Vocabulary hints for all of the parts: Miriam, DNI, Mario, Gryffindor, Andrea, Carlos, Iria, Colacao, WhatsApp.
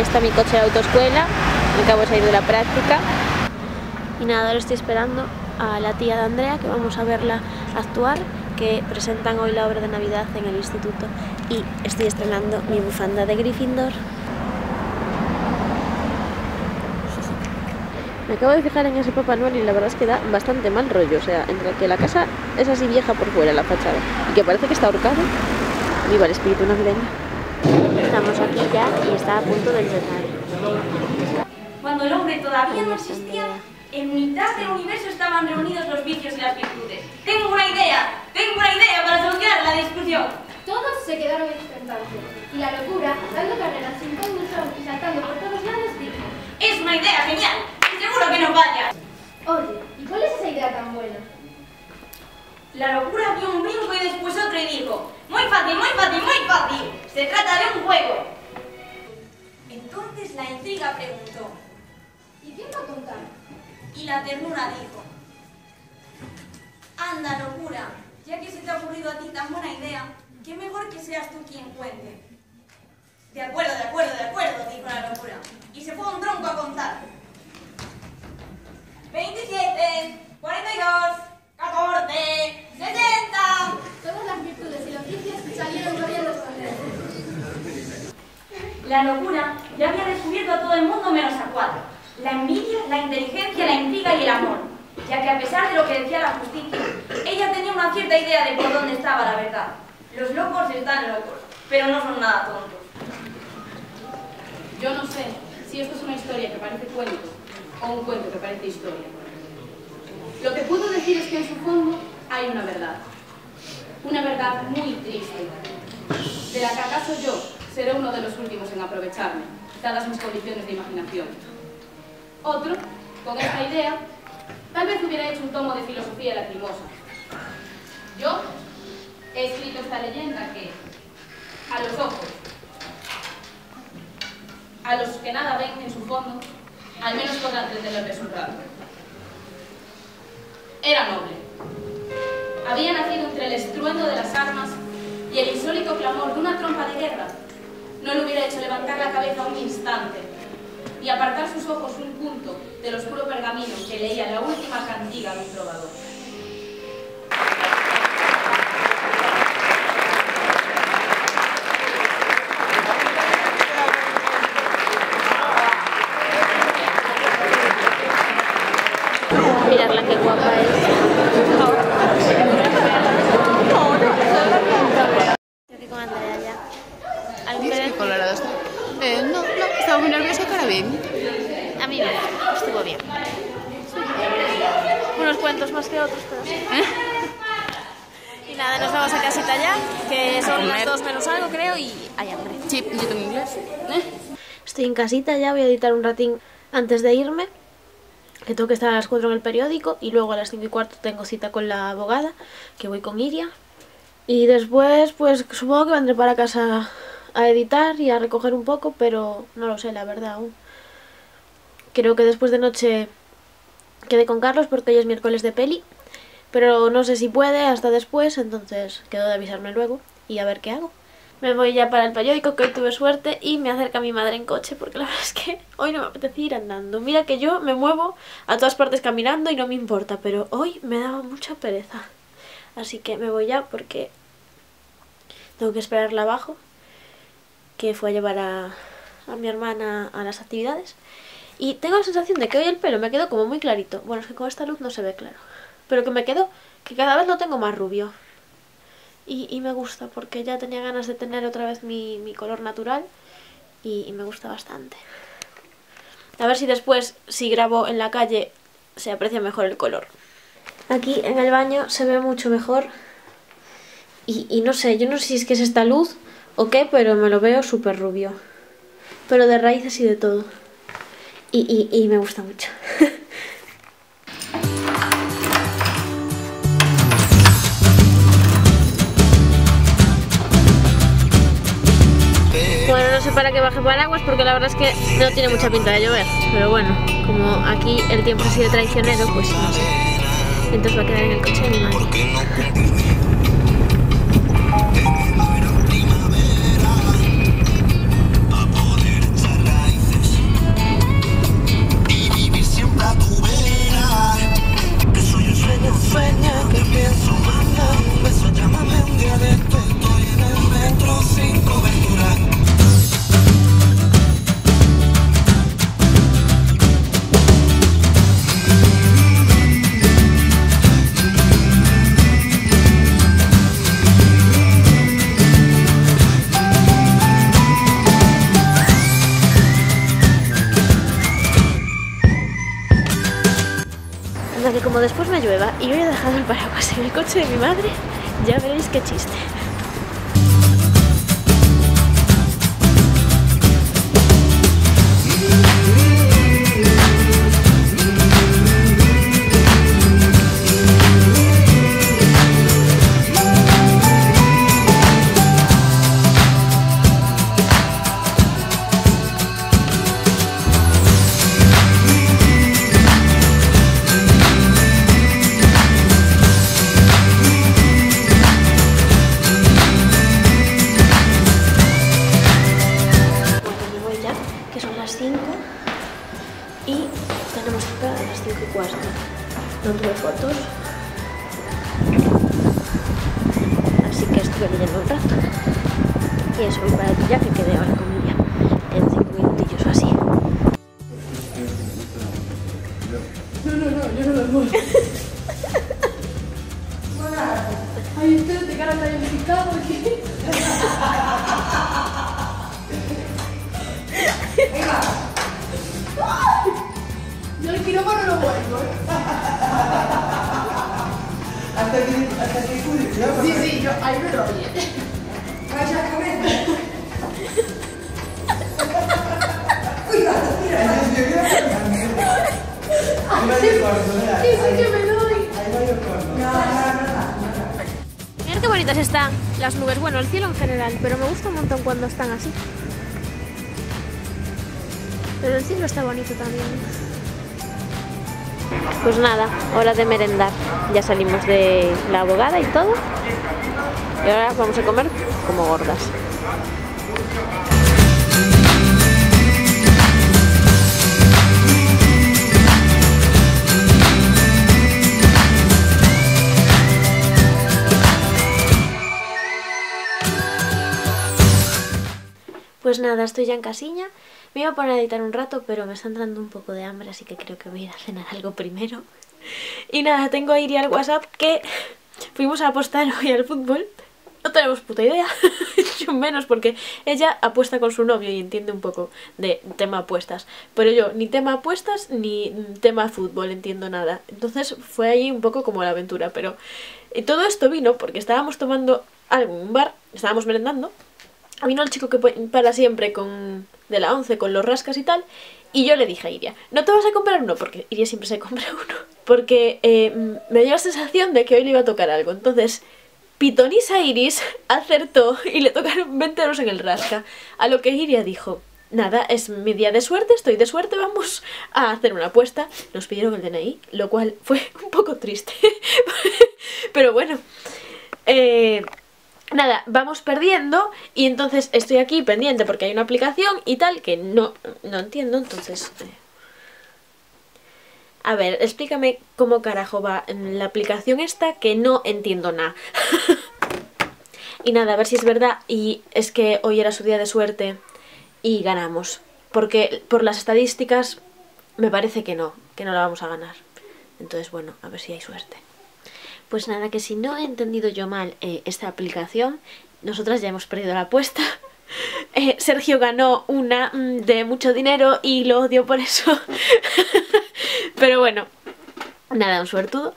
Ahí está mi coche de autoescuela, acabo de salir de la práctica. Y nada, ahora estoy esperando a la tía de Andrea, que vamos a verla actuar, que presentan hoy la obra de Navidad en el instituto. Y estoy estrenando mi bufanda de Gryffindor. Me acabo de fijar en ese Papá Noel y la verdad es que da bastante mal rollo. O sea, entre que la casa es así vieja por fuera, la fachada, y que parece que está ahorcado, viva el espíritu navideño. Estamos aquí ya y está a punto de empezar. Cuando el hombre todavía no existía, en mitad del universo estaban reunidos los vicios y las virtudes. Tengo una idea para solucionar la discusión. Todos se quedaron expectantes y la locura, dando carreras sin conducción y saltando por todos lados, dijo: es una idea genial. ¡Seguro que no vaya! Oye, ¿y cuál es esa idea tan buena? La locura dio un brinco y después otro y dijo: ¡muy fácil, muy fácil, muy fácil! ¡Se trata de un juego! Entonces la intriga preguntó: ¿y quién va a contar? Y la ternura dijo: ¡anda, locura! Ya que se te ha ocurrido a ti tan buena idea, qué mejor que seas tú quien cuente. De acuerdo, dijo la locura. Y se fue a un tronco a contar. 27, 42, 14, 60. Todas las virtudes y los vicios salieron corriendo con él. La locura ya había descubierto a todo el mundo menos a cuatro: la envidia, la inteligencia, la intriga y el amor. Ya que a pesar de lo que decía la justicia, ella tenía una cierta idea de por dónde estaba la verdad. Los locos están locos, pero no son nada tontos. Yo no sé si esto es una historia que parece cuento o un cuento que parece historia. Lo que puedo decir es que en su fondo hay una verdad muy triste, de la que acaso yo seré uno de los últimos en aprovecharme, dadas mis condiciones de imaginación. Otro, con esta idea, tal vez hubiera hecho un tomo de filosofía lacrimosa. Yo he escrito esta leyenda que, a los ojos, a los que nada ven en su fondo, al menos podrá entender el resultado. Era noble. Había nacido entre el estruendo de las armas y el insólito clamor de una trompa de guerra. No le hubiera hecho levantar la cabeza un instante y apartar sus ojos un punto del oscuro pergamino que leía la última cantiga de un trovador. Mirarla, qué guapa es. Yo estoy con Andrea ya. ¿Dices que colorado está? No, estaba muy nerviosa, pero bien. A mí no, estuvo bien. Unos cuentos más que otros, pero sí. Y nada, nos vamos a casita ya, que son las 2 menos algo, creo, y hay hambre. Sí, yo tengo inglés. Estoy en casita ya, voy a editar un ratín antes de irme, que tengo que estar a las 4 en el periódico y luego a las 5:15 tengo cita con la abogada, que voy con Iria. Y después, pues supongo que vendré para casa a editar y a recoger un poco, pero no lo sé, la verdad, aún. Creo que después de noche quedé con Carlos porque hoy es miércoles de peli, pero no sé si puede hasta después, entonces quedo de avisarme luego y a ver qué hago. Me voy ya para el periódico, que hoy tuve suerte y me acerca mi madre en coche, porque la verdad es que hoy no me apetece ir andando. Mira que yo me muevo a todas partes caminando y no me importa, pero hoy me daba mucha pereza. Así que me voy ya porque tengo que esperarla abajo, que fue a llevar a mi hermana a las actividades. Y tengo la sensación de que hoy el pelo me quedó como muy clarito. Bueno, es que con esta luz no se ve claro, pero que me quedó, que cada vez lo tengo más rubio. Y me gusta, porque ya tenía ganas de tener otra vez mi color natural y me gusta bastante. A ver si después, si grabo en la calle, se aprecia mejor el color. Aquí en el baño se ve mucho mejor. Y no sé, yo no sé si es que es esta luz o qué, pero me lo veo súper rubio. Pero de raíces y de todo. Y me gusta mucho. Para que baje paraguas, porque la verdad es que no tiene mucha pinta de llover, pero bueno, como aquí el tiempo ha sido traicionero, pues no sé, entonces va a quedar en el coche de mi madre. porque como después me llueva y yo he dejado el paraguas en el coche de mi madre, ya veréis qué chiste. No tuve fotos, así que estuve leyendo un rato y eso, voy para el día que quedé ahora con Miriam en 5 minutillos o así. No, yo no las voy. Ay, ustedes te quedan tan implicados aquí. Venga. Yo el quirófano no vuelvo, hasta que cuide, ¿no? Sí, yo ahí me lo oye. Vaya a comer. Cuidado, sí, que me doy. Ahí va yo corto. No. Mirad qué bonitas están las nubes, bueno, el cielo en general, pero me gusta un montón cuando están así. Pero el cielo está bonito también. Pues nada, hora de merendar. Ya salimos de la abogada y todo. Y ahora vamos a comer como gordas. Pues nada, estoy ya en casiña. Me iba a poner a editar un rato, pero me está entrando un poco de hambre, así que creo que voy a ir a cenar algo primero. Y nada, tengo a Iria al WhatsApp que fuimos a apostar hoy al fútbol. No tenemos puta idea, yo menos, porque ella apuesta con su novio y entiende un poco de tema apuestas. Pero yo ni tema apuestas ni tema fútbol entiendo nada. Entonces fue ahí un poco como la aventura, pero todo esto vino porque estábamos tomando algo en un bar, estábamos merendando. Vino el chico que para siempre con de la 11 con los rascas y tal, y yo le dije a Iria, ¿no te vas a comprar uno? Porque Iria siempre se compra uno, porque me dio la sensación de que hoy le iba a tocar algo. Entonces Pitonisa Iris acertó y le tocaron 20 euros en el rasca, a lo que Iria dijo, nada, es mi día de suerte, estoy de suerte, vamos a hacer una apuesta. Nos pidieron el DNI, lo cual fue un poco triste, pero bueno, nada, vamos perdiendo y entonces estoy aquí pendiente porque hay una aplicación y tal que no entiendo, entonces... A ver, explícame cómo carajo va la aplicación esta que no entiendo nada. Y nada, a ver si es verdad, y es que hoy era su día de suerte y ganamos. Porque por las estadísticas me parece que no la vamos a ganar. Entonces bueno, a ver si hay suerte. Pues nada, que si no he entendido yo mal esta aplicación, nosotras ya hemos perdido la apuesta. Sergio ganó una de mucho dinero y lo odio por eso. Pero bueno, nada, un suertudo.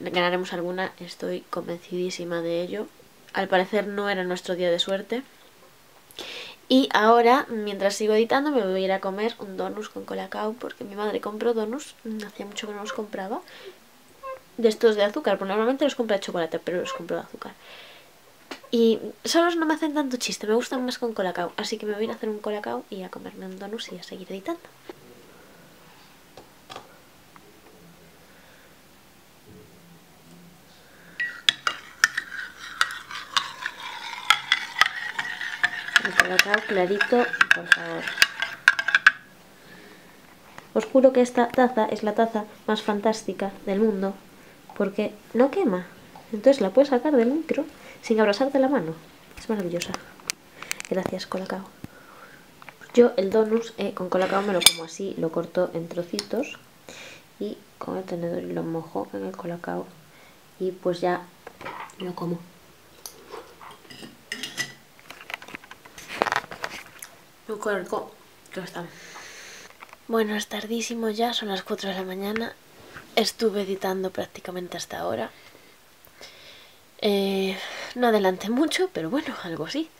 Ganaremos alguna, estoy convencidísima de ello. Al parecer no era nuestro día de suerte. Y ahora, mientras sigo editando, me voy a ir a comer un donut con Colacao, porque mi madre compró donuts, hacía mucho que no los compraba. De estos de azúcar, porque normalmente los compro de chocolate, pero los compro de azúcar. Y solos no me hacen tanto chiste, me gustan más con Colacao. Así que me voy a ir a hacer un Colacao y a comerme un donut y a seguir editando. El Colacao clarito, por favor. Os juro que esta taza es la taza más fantástica del mundo, porque no quema, entonces la puedes sacar del micro sin abrazarte la mano, es maravillosa. Gracias, Colacao. Yo el donut con Colacao me lo como así, lo corto en trocitos y con el tenedor lo mojo en el Colacao y pues ya lo como. Lo corto, ya está. Bueno, es tardísimo ya, son las 4 de la mañana estuve editando prácticamente hasta ahora. No adelanté mucho, pero bueno, algo así.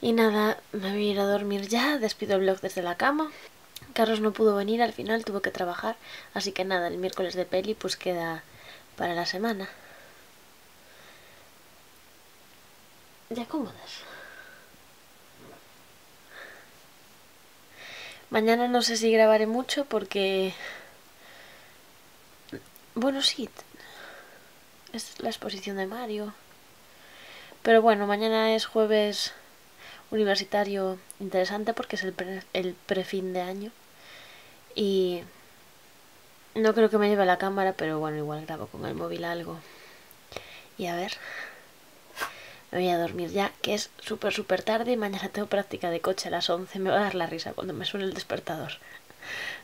Y nada, me voy a ir a dormir ya, despido el vlog desde la cama. Carlos no pudo venir, al final tuvo que trabajar, así que nada, el miércoles de peli pues queda para la semana. Ya cómodas. Mañana no sé si grabaré mucho porque... Bueno, sí, es la exposición de Mario. Pero bueno, mañana es jueves universitario interesante porque es el prefin de año. Y no creo que me lleve la cámara, pero bueno, igual grabo con el móvil algo. Y a ver, me voy a dormir ya, que es súper súper tarde y mañana tengo práctica de coche a las 11. Me va a dar la risa cuando me suene el despertador.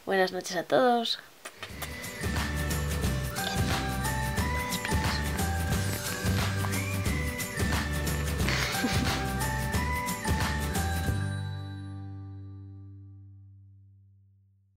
Buenas noches a todos.